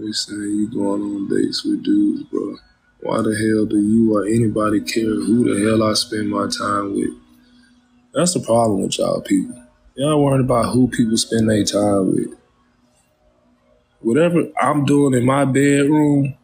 They saying you going on dates with dudes, bro. Why the hell do you or anybody care who the hell I spend my time with? That's the problem with y'all people. Y'all worried about who people spend their time with. Whatever I'm doing in my bedroom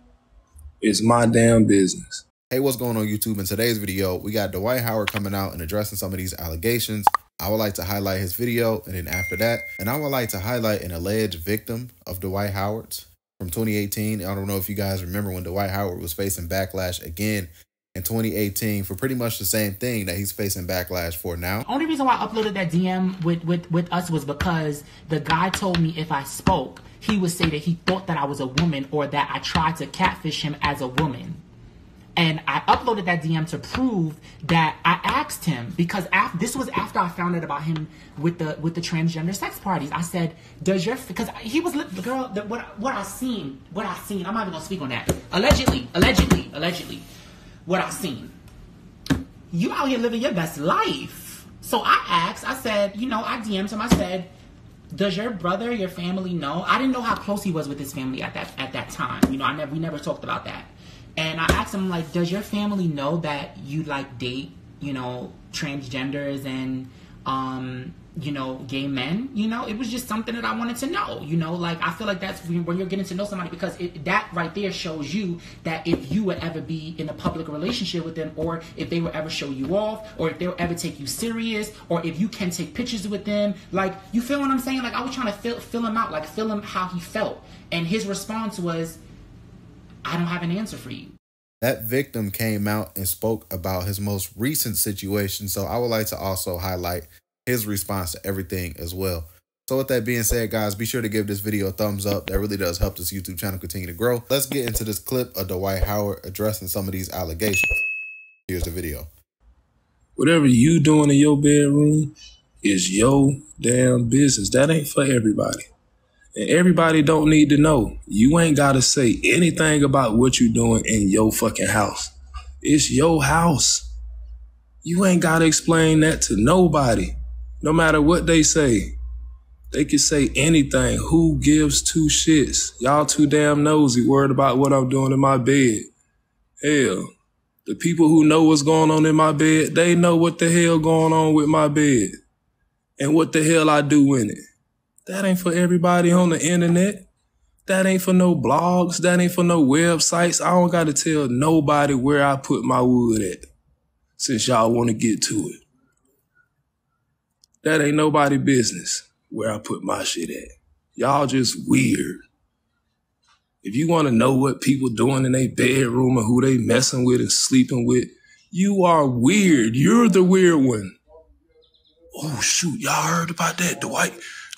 is my damn business. Hey, what's going on, YouTube? In today's video, we got Dwight Howard coming out and addressing some of these allegations. I would like to highlight his video, and then after that, and I would like to highlight an alleged victim of Dwight Howard's from 2018. I don't know if you guys remember when Dwight Howard was facing backlash again in 2018 for pretty much the same thing that he's facing backlash for now. Only reason why I uploaded that DM with us was because the guy told me if I spoke, he would say that he thought that I was a woman or that I tried to catfish him as a woman. And I uploaded that DM to prove that I asked him, because this was after I found out about him with the transgender sex parties. I said, "Does your..." because he was the girl. What I seen. I'm not even gonna speak on that. Allegedly. What I seen. You out here living your best life. So I asked. I said, you know, I DM'd him. I said, "Does your brother, your family know?" I didn't know how close he was with his family at that time. You know, we never talked about that. And I asked him, like, "Does your family know that you, like, date, you know, transgenders and, you know, gay men?" You know, it was just something that I wanted to know. You know, like, I feel like that's when you're getting to know somebody, because that right there shows you that if you would ever be in a public relationship with them, or if they would ever show you off, or if they would ever take you serious, or if you can take pictures with them. Like, you feel what I'm saying? Like, I was trying to fill him out, like, fill him how he felt. And his response was, "I don't have an answer for you." That victim came out and spoke about his most recent situation, so I would like to also highlight his response to everything as well. So with that being said, guys, be sure to give this video a thumbs up. That really does help this YouTube channel continue to grow. Let's get into this clip of Dwight Howard addressing some of these allegations. Here's the video. "Whatever you doing in your bedroom is your damn business. That ain't for everybody. And everybody don't need to know. You ain't got to say anything about what you're doing in your fucking house. It's your house. You ain't got to explain that to nobody. No matter what they say. They can say anything. Who gives two shits? Y'all too damn nosy, worried about what I'm doing in my bed. Hell, the people who know what's going on in my bed, they know what the hell going on with my bed and what the hell I do in it. That ain't for everybody on the internet. That ain't for no blogs. That ain't for no websites. I don't got to tell nobody where I put my wood at, since y'all want to get to it. That ain't nobody business where I put my shit at. Y'all just weird. If you want to know what people doing in their bedroom and who they messing with and sleeping with, you are weird. You're the weird one." Oh, shoot. Y'all heard about that, Dwight?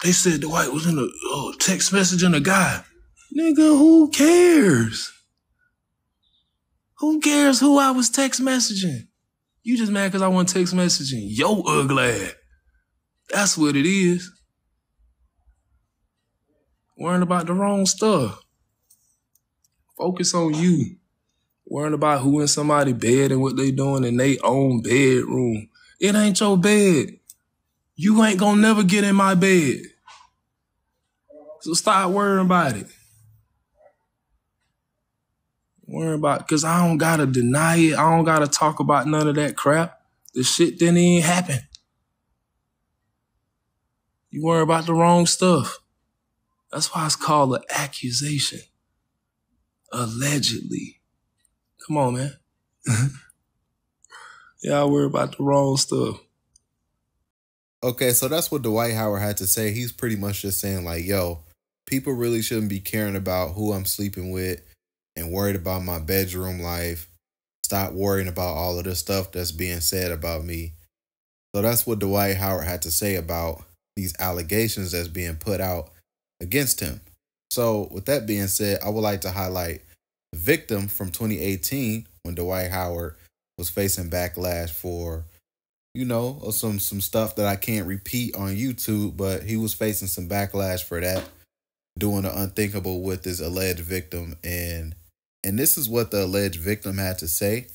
They said Dwight was in a text messaging a guy. Nigga, who cares? Who cares who I was text messaging? You just mad because I wasn't text messaging yo ugly ass. That's what it is. Worrying about the wrong stuff. Focus on you. Worrying about who in somebody's bed and what they doing in their own bedroom. It ain't your bed. You ain't gonna never get in my bed. So stop worrying about it. Because I don't gotta deny it. I don't gotta talk about none of that crap. The shit didn't even happen. You worry about the wrong stuff. That's why it's called an accusation. Allegedly. Come on, man. Y'all worry about the wrong stuff. Okay, so that's what Dwight Howard had to say. He's pretty much just saying, like, yo, people really shouldn't be caring about who I'm sleeping with and worried about my bedroom life. Stop worrying about all of this stuff that's being said about me. So that's what Dwight Howard had to say about these allegations that's being put out against him. So with that being said, I would like to highlight the victim from 2018 when Dwight Howard was facing backlash for, you know, or some stuff that I can't repeat on YouTube, but he was facing some backlash for that, doing the unthinkable with his alleged victim. And this is what the alleged victim had to say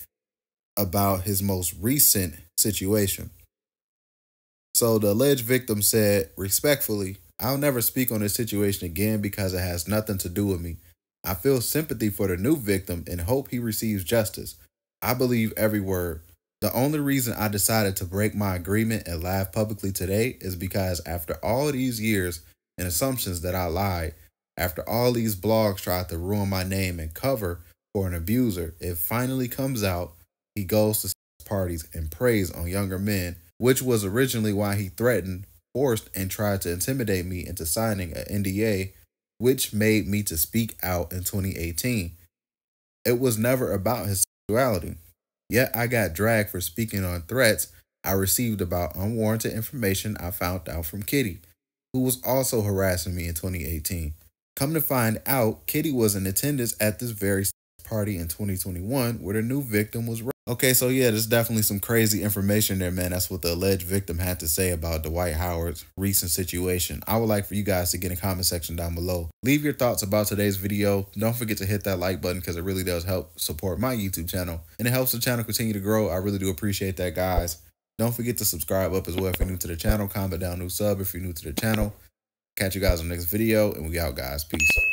about his most recent situation. So the alleged victim said, "Respectfully, I'll never speak on this situation again because it has nothing to do with me. I feel sympathy for the new victim and hope he receives justice. I believe every word. The only reason I decided to break my agreement and laugh publicly today is because after all these years and assumptions that I lied, after all these blogs tried to ruin my name and cover for an abuser, it finally comes out he goes to parties and preys on younger men, which was originally why he threatened, forced, and tried to intimidate me into signing an NDA, which made me to speak out in 2018. It was never about his sexuality. Yet I got dragged for speaking on threats I received about unwarranted information I found out from Kitty, who was also harassing me in 2018. Come to find out, Kitty was in attendance at this very party in 2021 where the new victim was. Okay, so yeah, there's definitely some crazy information there, man. That's what the alleged victim had to say about Dwight Howard's recent situation. I would like for you guys to get in the comment section down below. Leave your thoughts about today's video. Don't forget to hit that like button because it really does help support my YouTube channel. And it helps the channel continue to grow. I really do appreciate that, guys. Don't forget to subscribe up as well if you're new to the channel. Comment down new sub if you're new to the channel. Catch you guys on the next video, and we out, guys. Peace.